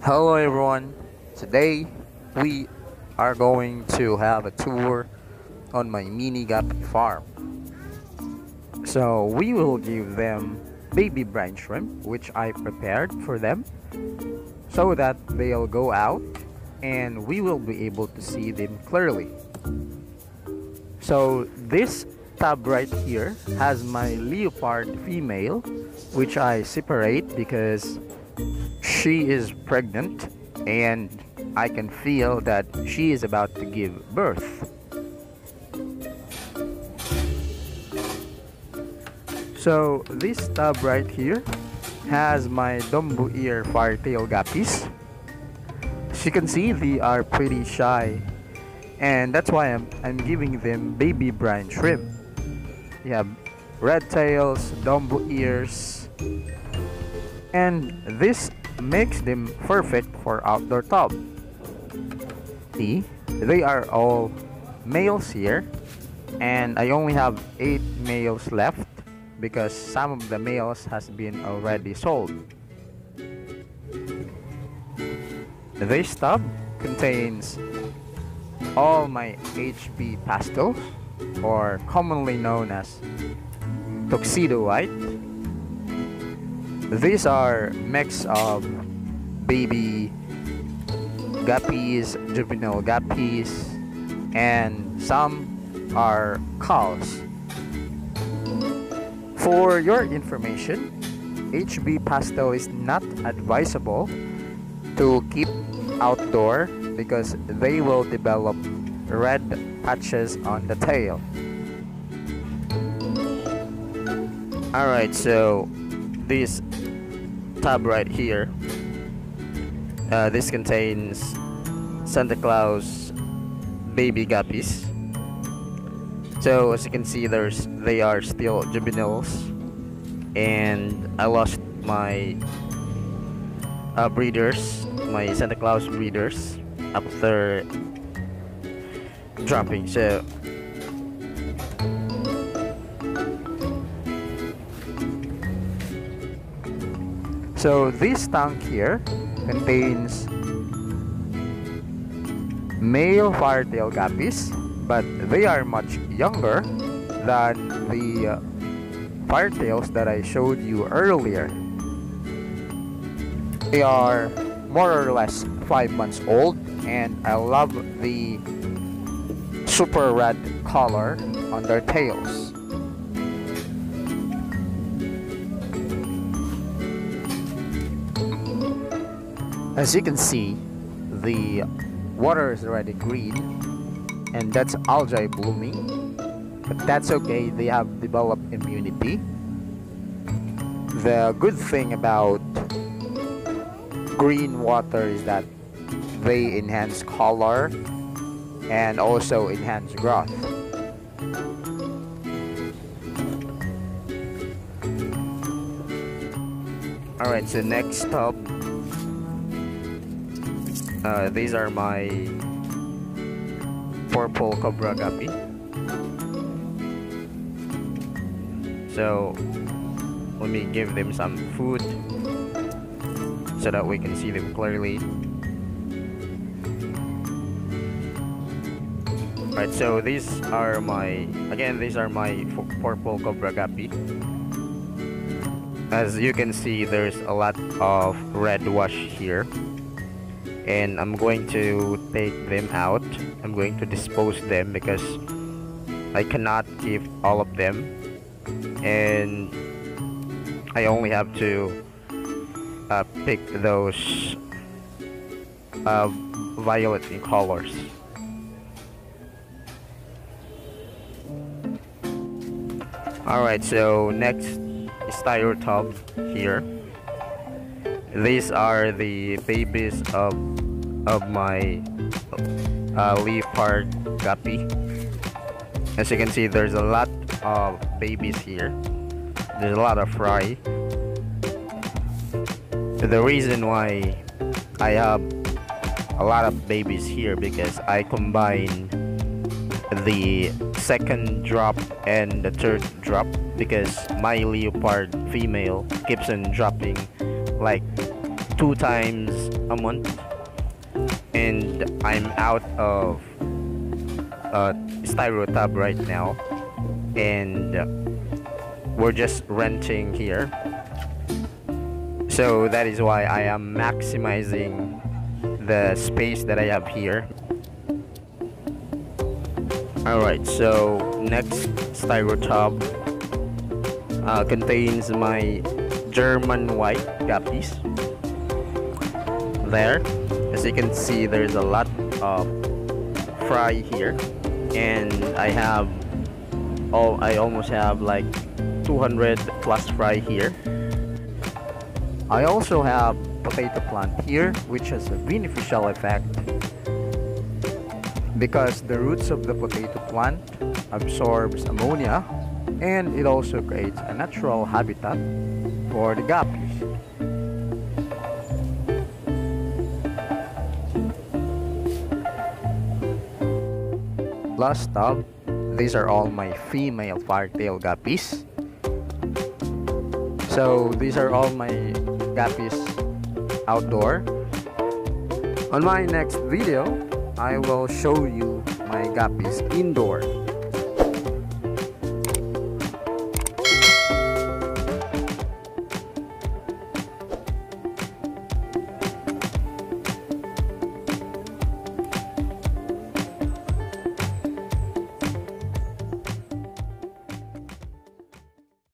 Hello everyone, today we are going to have a tour on my mini guppy farm. So we will give them baby brine shrimp, which I prepared for them so that they'll go out and we will be able to see them clearly. So this tub right here has my leopard female, which I separate because she is pregnant and I can feel that she is about to give birth. So this tub right here has my dumbo ear firetail guppies. As you can see, they are pretty shy, and that's why I'm giving them baby brine shrimp. You have red tails, dumbo ears, and this makes them perfect for outdoor tub. See, they are all males here, and I only have 8 males left because some of the males has been already sold. This tub contains all my HP pastels, or commonly known as Tuxedo White. These are mix of baby guppies, juvenile guppies, and some are cows. For your information, HP pastel is not advisable to keep outdoor because they will develop red patches on the tail. Alright, so this tub right here, this contains Santa Claus baby guppies. So as you can see, they are still juveniles, and I lost my breeders, my Santa Claus breeders, after dropping. So this tank here contains male firetail guppies, but they are much younger than the firetails that I showed you earlier. They are more or less 5 months old, and I love the super red color on their tails. As you can see, the water is already green, and that's algae blooming, but that's okay, they have developed immunity. The good thing about green water is that they enhance color and also enhance growth. Alright, so next up, these are my Purple Cobra guppy. So let me give them some food so that we can see them clearly. Alright, so these are my Purple Cobra guppy. As you can see, there's a lot of red wash here, and I'm going to take them out. I'm going to dispose them because I cannot keep all of them, and I only have to pick those violet in colors. Alright, so next is Styro tub here. These are the babies of my leopard guppy. As you can see, there's a lot of babies here. There's a lot of fry. The reason why I have a lot of babies here because I combine the second drop and the third drop because my leopard female keeps on dropping like 2 times a month, and I'm out of Styro tub right now, and we're just renting here. So that is why I am maximizing the space that I have here. Alright, so next Styro tub contains my German white guppies. There, as you can see, there's a lot of fry here, and I almost have like 200 plus fry here. I also have potato plant here, which has a beneficial effect because the roots of the potato plant absorbs ammonia, and it also creates a natural habitat for the guppies. Last up, these are all my female firetail guppies. So these are all my guppies outdoor. On my next video, I will show you my guppies indoor.